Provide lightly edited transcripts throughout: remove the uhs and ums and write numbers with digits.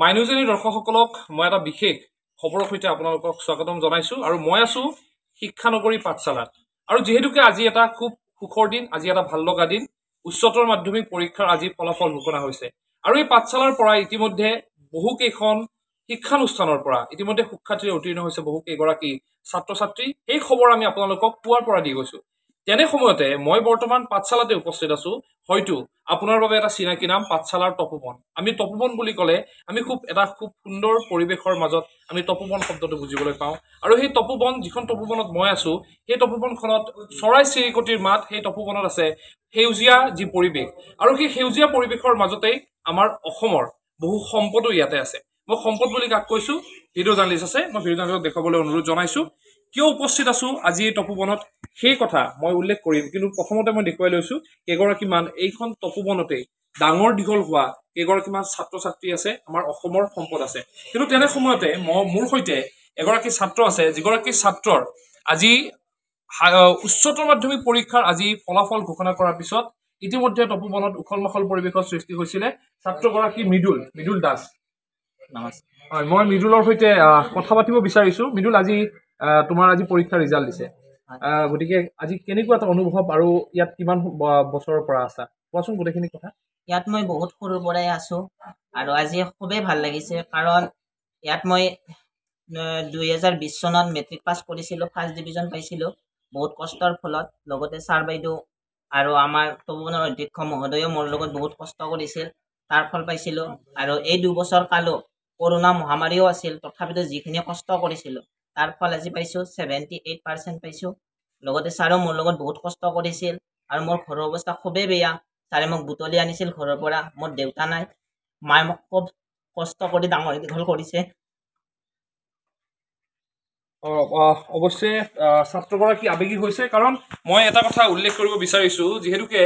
My News NE দৰ্শকসকলক মই এটা বিশেষ খবৰৰ সৈতে আপোনালোকক স্বাগতম জনাইছো আৰু মই আছো শিক্ষানগৰী পাঠশালাত আৰু যেহেতুকে আজি এটা খুব সুখৰ দিন আজি এটা ভাল লগা দিন উচ্চতৰ মাধ্যমিক পৰীক্ষাৰ আজি ফলাফল ঘোষণা হৈছে আৰু এই পাঠশালাৰ পৰা ইতিমধ্যে বহু কেইখন শিক্ষানুষ্ঠানৰ পৰা ইতিমধ্যে শিক্ষাৰ্থী উত্তীৰ্ণ হৈছে বহু কেইগৰাকী ছাত্ৰ ছাত্ৰী এই খবৰ আমি আপোনালোকক পুৱাৰ পৰা দি গৈছো তেনে সময়তে মই বৰ্তমান পাঠশালাতে উপস্থিত আছো হয়তো আপোনাৰ বাবে এটা চিনাকি নাম পাঠশালাৰ তপোবন আমি তপোবন বুলি ক'লে আমি খুব সুন্দৰ পৰিবেশৰ মাজত আমি তপোবন শব্দটো বুজিবলৈ পাওঁ আৰু এই তপোবন যিখন তপোবনত মই আছো এই তপোবনখনত চৰাই চিৰিকটিৰ মাত এই তপোবনত আছে হেউজিয়া যি পৰিবেশ আৰু কি হেউজিয়া পৰিবেশৰ মাজতে আমাৰ অসমৰ বহু সম্পদ ইয়াতে আছে মই সম্পদ বুলি কাক কৈছো ভিডিও জানলিছ আছে মই ভিডিও জানক দেখাবলৈ অনুৰোধ জনাইছো কিয় উপস্থিত আছো আজি তপোবনত সেই কথা মই উল্লেখ কৰিম কিন্তু প্ৰথমতে মই দেখুৱাই লৈছো কেগৰাকী মান এইখন তপোবনতে ডাঙৰ দিগল হোৱা কেগৰাকী মান ছাত্ৰ ছাত্ৰী আছে আমাৰ অসমৰ সম্পদ আছে কিন্তু তেনে সময়তে মোৰ হৈতে এগৰাকী ছাত্ৰ আছে যিগৰাকী ছাত্ৰৰ আজি উচ্চতৰ মাধ্যমিক পৰীক্ষাৰ আজি ফলাফল ঘোষণা কৰাৰ পিছত ইতিমধ্যে তপোবনত উখলমখল পৰিৱেশৰ সৃষ্টি হৈছিল ছাত্ৰগৰাকী মৃদুল দাস নমস্কাৰ মই মৃদুলৰ হৈতে কথা পাতিব বিচাৰিছো মৃদুল আজি তোমাৰ আজি পৰীক্ষাৰ ৰেজাল্ট দিছে গটিকে আজি কেনেকুৱা এটা অনুভৱ আৰু ইয়াত কিমান বছৰৰ পৰা আছা কোৱাচোন গটেখিনি কথা ইয়াত মই বহুত সৰু পৰাই আছো আৰু আজি খুবই ভাল লাগিছে কাৰণ ইয়াত মই 2020 সনত মেট্ৰিক পাস কৰিছিলো ফাৰ্স্ট ডিভিজন পাইছিলো বহুত কষ্টৰ ফলত লগতে স্যাৰ বাইদেউ আৰু আমাৰ তপোবনৰ অধ্যক্ষ মহোদয় মোৰ লগত বহুত কষ্ট কৰিছিল তাৰ ফল পাইছিলো আৰু এই 2 বছৰ কালো কৰোনা মহামাৰীও আছিল তথাপিতো যিখিনি কষ্ট কৰিছিল তাৰ ফল আজি পাইছো 78% পাইছো লগতে সাৰো মোৰ লগত বহুত কষ্ট কৰিছিল আৰু মোৰ ঘৰৰ অৱস্থা খুবেই বেয়া সাৰে মোক বুটলি আনিছিল ঘৰৰ পৰা মোৰ দেউতা নাই মায়ে মোক খুব কষ্ট কৰি ডাঙৰ দীঘল কৰিছে অৱশ্যে ছাত্ৰগৰা কি আবেগী হৈছে কাৰণ মই এটা কথা উল্লেখ কৰিব বিচাৰিছো যেহেতুকে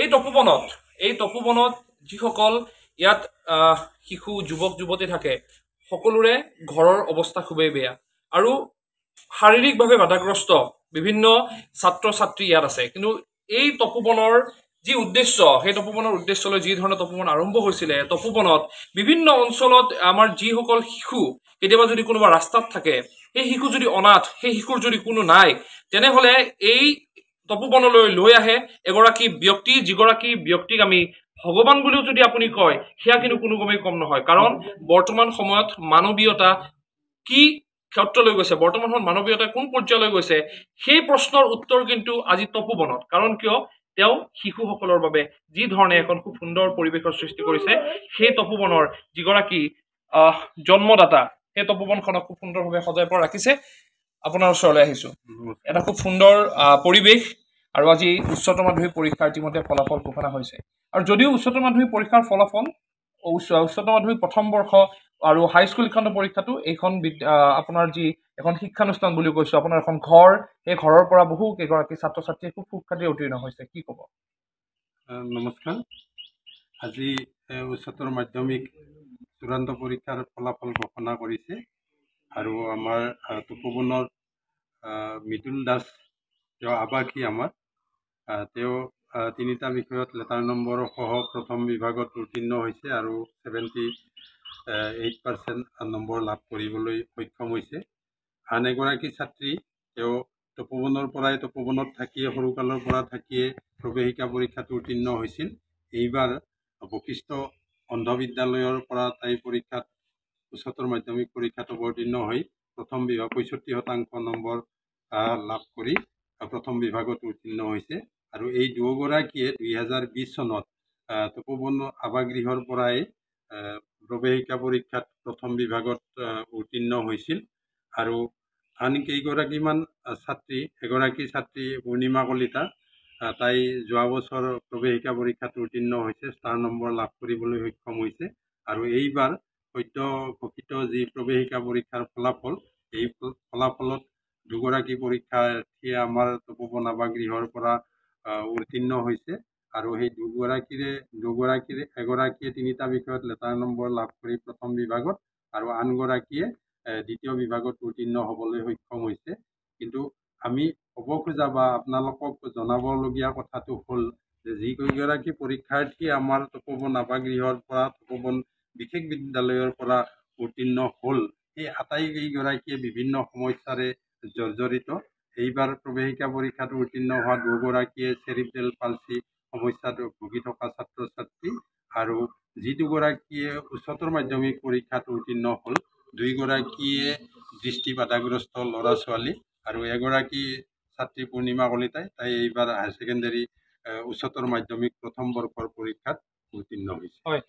এই তপোবনত যিসকল ইয়াত শিশু যুৱক যুৱতী থাকে সকলোৰে ঘৰৰ অৱস্থা খুবেই বেয়া আৰু শাৰীৰিকভাৱে বাধাগ্ৰস্ত বিভিন্ন ছাত্ৰ ছাত্ৰী ইয়াত আছে কিন্তু এই তপোবনৰ যি উদ্দেশ্য সেই তপোবনৰ উদ্দেশ্যলৈ যি ধৰণৰ তপোবন আৰম্ভ হৈছিল তপোবনত বিভিন্ন অঞ্চলত আমাৰ যি সকল শিশু কেতিয়াবা যদি কোনোবা ৰাস্তাত থাকে এই শিশু যদি অনাথ সেই শিশুৰ যদি কোনো নাই তেনে হলে এই তপোবনলৈ লৈ আহে এগৰাকী ব্যক্তি যিগৰাকী ব্যক্তিক আমি ভগবান বুলিও যদি আপুনি কয় সেয়া কিন্তু কোনো গমেই কম নহয় কাৰণ বৰ্তমান সময়ত মানৱীয়তা কি ক্ষেত্ৰ লৈ গৈছে বৰ্তমান মানবীয়তা কোন পৰ্যায় লৈ গৈছে সেই প্ৰশ্নৰ উত্তৰ কিন্তু আজি তপোবনত কাৰণ কিয় তেও শিশুসকলৰ বাবে যি ধৰণে এখন খুব সুন্দৰ পৰিৱেশৰ সৃষ্টি কৰিছে সেই তপোবনৰ যিগৰাকী জন্মদাতা সেই তপোবনখনক খুব সুন্দৰভাৱে সজাই পৰা ৰাখিছে আপোনাৰ ওচৰলৈ আহিছো এটা খুব সুন্দৰ পৰিৱেশ আৰু আজি উচ্চতৰ মাধ্যমিক পৰীক্ষাৰ ইতিমধ্যে ফলাফল ঘোষণা হৈছে আৰু যদিও উচ্চতৰ মাধ্যমিক পৰীক্ষাৰ ফলাফল উচ্চতৰ মাধ্যমিক প্ৰথম বৰ্ষ আৰু হাই স্কুল খণ্ড পৰীক্ষাটো এইখন আপোনাৰ যি এখন শিক্ষানুষ্ঠান বুলি কৈছো আপোনাৰ এখন ঘৰ এই ঘৰৰ পৰা বহু কেগৰাকী ছাত্ৰ ছাত্ৰী খুব সুখ্যাতি উত্তীৰ্ণ হৈছে কি ক'ব নমস্কাৰ আজি উচ্চতৰ মাধ্যমিক চূড়ান্ত পৰীক্ষাৰ ফলাফল ঘোষণা কৰিছে আৰু আমাৰ তপোবনৰ মৃদুল দাস তেওঁ আবাসী আমাৰ তেওঁ তিনিটা বিষয়ত লেটাৰ নম্বৰ সহ প্ৰথম বিভাগত উত্তীৰ্ণ হৈছে আৰু 78% নম্বৰ লাভ কৰিবলৈ সক্ষম হৈছে আন এগৰাকী ছাত্ৰী তেওঁ তপোবনৰ পৰাই তপোবনত থাকিয়ে সৰুকালৰ পৰা থাকিয়ে প্ৰৱেশিকা পৰীক্ষাত উত্তীৰ্ণ হৈছিল এইবাৰ বশিষ্ঠ অন্ধ বিদ্যালয়ৰ পৰা তাই পৰীক্ষাত উচ্চতৰ মাধ্যমিক পৰীক্ষাত অৱতীৰ্ণ হৈ প্ৰথম বিভাগ 65% নম্বৰ লাভ কৰি প্ৰথম বিভাগত উত্তীৰ্ণ হৈছে আৰু এই দুয়োগৰাকীয়ে 2020 চনত তপোবন আৱাসগৃহৰ পৰাই প্ৰৱেশিকা পৰীক্ষাত প্ৰথম বিভাগত উত্তীৰ্ণ হৈছিল আৰু আন কেইগৰাকীমান ছাত্ৰী এগৰাকী ছাত্ৰী পূৰ্ণিমা কলিতা তাই যোৱা বছৰ প্ৰৱেশিকা পৰীক্ষাত উত্তীৰ্ণ হৈছে স্থান নম্বৰ লাভ কৰিবলৈ সক্ষম হৈছে আৰু এইবাৰ সদ্য ঘোষিত যি প্ৰৱেশিকা পৰীক্ষাৰ ফলাফল এই ফলাফলত দুগৰাকী পৰীক্ষাৰ্থীয়ে আমাৰ তপোবন আৱাসগৃহৰ পৰা উত্তীৰ্ণ হৈছে আৰু সেই দুগৰাকীৰে এগৰাকীয়ে তিনিটা বিষয়ত লেটাৰ নম্বৰ লাভ কৰি প্ৰথম বিভাগত আৰু আনগৰাকীয়ে দ্বিতীয় বিভাগত উত্তীৰ্ণ হ'বলৈ সক্ষম হৈছে কিন্তু আমি ক'ব খোজা বা আপোনালোকক জনাবলগীয়া কথাটো হ'ল যে যিগৰাকী পৰীক্ষাৰ্থী আমাৰ তপোবন আৱাসগৃহৰ পৰা তপোবন বিশেষ বিদ্যালয়ৰ পৰা উত্তীৰ্ণ হ'ল এই আটাইকেইগৰাকীয়ে বিভিন্ন সমস্যাৰে জৰ্জৰিত এইবাৰ প্ৰৱেশিকা পৰীক্ষাত উত্তীৰ্ণ হোৱা দুগৰাকীয়ে সেৰিব্ৰেল পালচি সমস্যাত ভুগি থকা ছাত্ৰ ছাত্ৰী আৰু যি দুগৰাকীয়ে উচ্চতৰ মাধ্যমিক পৰীক্ষাত উত্তীৰ্ণ হ'ল দুইগৰাকীয়ে দৃষ্টি বাধাগ্ৰস্ত ল'ৰা ছোৱালী আৰু এগৰাকী ছাত্ৰী পূৰ্ণিমা কলিতাই তাই এইবাৰ হায়াৰ ছেকেণ্ডাৰী উচ্চতৰ মাধ্যমিক প্ৰথম বৰ্ষৰ পৰীক্ষাত উত্তীৰ্ণ হৈছে হয়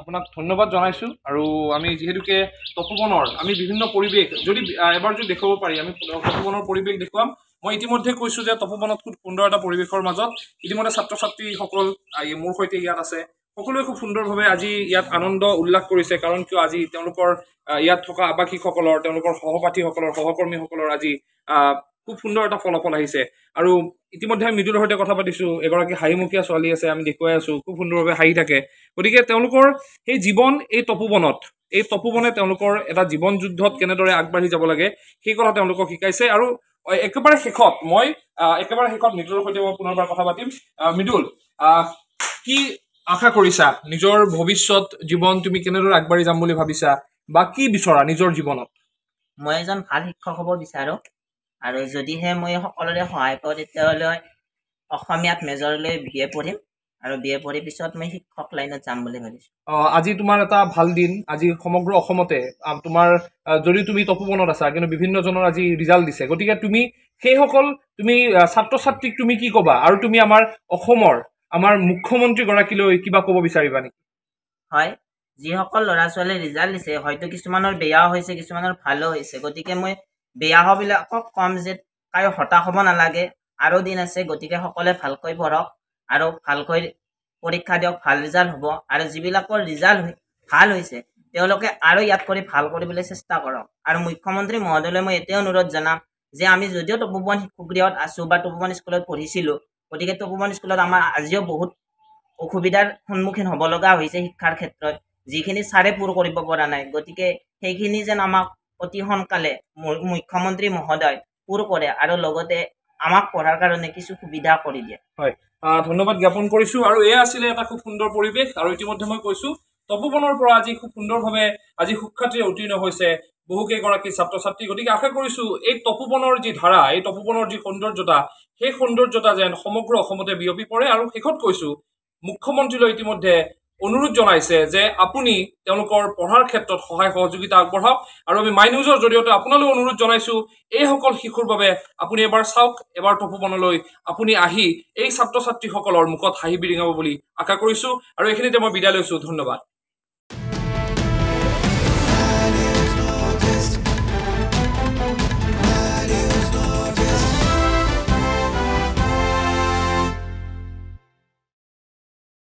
আপোনাক ধন্যবাদ জনাইছো আৰু আমি যেহেতুকে তপোবনৰ আমি বিভিন্ন পৰিবেশ যদি এবাৰ যদি দেখাব পাৰি আমি তপোবনৰ পৰিবেশ দেখুৱাম মই ইতিমধ্যে কৈছো যে তপোবনত খুব সুন্দৰ এটা পৰিবেশৰ মাজত ইতিমধ্যে ছাত্ৰ ছাত্ৰী সকল মোৰ সৈতে ইয়াত আছে সকলোৱে খুব সুন্দৰভাৱে আজি ইয়াত আনন্দ উল্লাস কৰিছে কাৰণ কিয় আজি তেওঁলোকৰ ইয়াত থকা আবাসিক সকলৰ তেওঁলোকৰ সহপাঠী সকলৰ সহকৰ্মী সকলৰ আজি খুব সুন্দৰ এটা ফলাফল আহিছে আৰু ইতিমধ্যে মিদুলৰ হতে কথা পাতিছো এগৰাকী হাইমুখিয়া ছোৱালী আছে আমি দেখুৱাই আছো খুব সুন্দৰভাৱে হাই থাকে ওদিকে তেওঁলোকৰ এই জীৱন এই তপোবনে তেওঁলোকৰ এটা জীৱন যুদ্ধত কেনেদৰে আগবাঢ়ি যাব লাগে সেই কথা তেওঁলোকক শিকাইছে আৰু একেবাৰে শেষত মই একেবাৰে শেষত মিদুলৰ হতে মই পুনৰবাৰ কথা পাতিম মিদুল কি আশা কৰিছা নিজৰ ভৱিষ্যত জীৱন তুমি কেনেদৰে আগবাঢ়ি যাম বুলি ভাবিছা বা কি বিচৰা নিজৰ জীৱনত মই এজন ভাল শিক্ষক হ'ব বিচাৰো আৰু যদিহে মই সকলোৰে সহায় পাওঁ তেতিয়ালৈ অসমীয়াত মেজৰ লৈ বিএ পঢ়িম আৰু বিএ পঢ়ি পিছত মই শিক্ষক লাইনত যাম বুলি ভাবিছোঁ আজি তোমাৰ এটা ভাল দিন আজি সমগ্ৰ অসমতে তোমাৰ যদি তুমি তপোবনত আছা কিন্তু বিভিন্ন জনৰ আজি ৰিজাল্ট দিছে গতিকে তুমি সেই সকল তুমি ছাত্ৰ ছাত্ৰীক তুমি কি কবা আৰু তুমি আমাৰ অসমৰ আমাৰ মুখ্যমন্ত্ৰী গৰাকীলৈ কিবা ক'ব বিচাৰিবা নেকি হয় যি সকল ল'ৰা ছোৱালী ৰিজাল্ট দিছে হয়তো কিছুমানৰ বেয়া হৈছে কিছুমানৰ ভালো হৈছে গতিকে মই বেয়া হবিলাকক কম যে কাই হতাশ হ'ব নালাগে আৰু দিন আছে গতিকে সকলে ভালকৈ পঢ়ক আৰু ভালকৈ পৰীক্ষা দিয়ক ভাল ৰিজাল্ট হ'ব আৰু যিবিলাকৰ ৰিজাল্ট ভাল হৈছে তেওঁলোকে আৰু ইয়াত কৰি ভাল কৰিবলৈ চেষ্টা কৰক আৰু মুখ্যমন্ত্ৰী মহোদয়লৈ মই এতে অনুৰোধ জনাম যে আমি যদিও তপোবন শিক্ষাগৃহত আছো বা তপোবন স্কুলত পঢ়িছিলোঁ গতিকে তপোবন স্কুলত আমাৰ আজিও বহুত অসুবিধাৰ সন্মুখীন হ'ব লগা হৈছে শিক্ষাৰ ক্ষেত্ৰত যিখিনি ছাৰে পূৰ কৰিব পৰা নাই গতিকে সেইখিনি যেন আমাক অতি সোনকালে মুখ্যমন্ত্ৰী মহোদয় পূৰ কৰে আৰু লগতে আমাক পঢ়াৰ কাৰণে কিছু সুবিধা কৰি দিয়ে হয় ধন্যবাদ জ্ঞাপন কৰিছো আৰু এ আছিল এটা খুব সুন্দৰ পৰিবেশ আৰু ইতিমধ্যে মই কৈছো তপোবনৰ পৰা আজি খুব সুন্দৰভাৱে আজি শিক্ষাৰ্থীয়ে উত্তীৰ্ণ হৈছে বহুকেইগৰাকী ছাত্ৰ ছাত্ৰী গতিকে আশা কৰিছো এই তপোবনৰ যি ধাৰা এই তপোবনৰ যি সৌন্দৰ্যতা সেই সৌন্দৰ্যতা যেন সমগ্ৰ অসমতে বিয়পি পৰে আৰু শেষত কৈছো মুখ্যমন্ত্ৰীলৈ ইতিমধ্যে অনুৰোধ জনাইছে যে আপুনি তেওঁলোকৰ পঢ়াৰ ক্ষেত্ৰত সহায় সহযোগিতা আগবঢ়াওক আৰু আমি মাই নিউজৰ জৰিয়তে আপোনালৈ অনুৰোধ জনাইছো এই সকল শিশুৰ বাবে আপুনি এবাৰ চাওক এবাৰ তপোবনলৈ আপুনি আহি এই ছাত্ৰ ছাত্ৰীসকলৰ মুখত হাঁহি বিৰিঙাব বুলি আশা কৰিছো আৰু এইখিনিতে মই বিদায় লৈছো ধন্যবাদ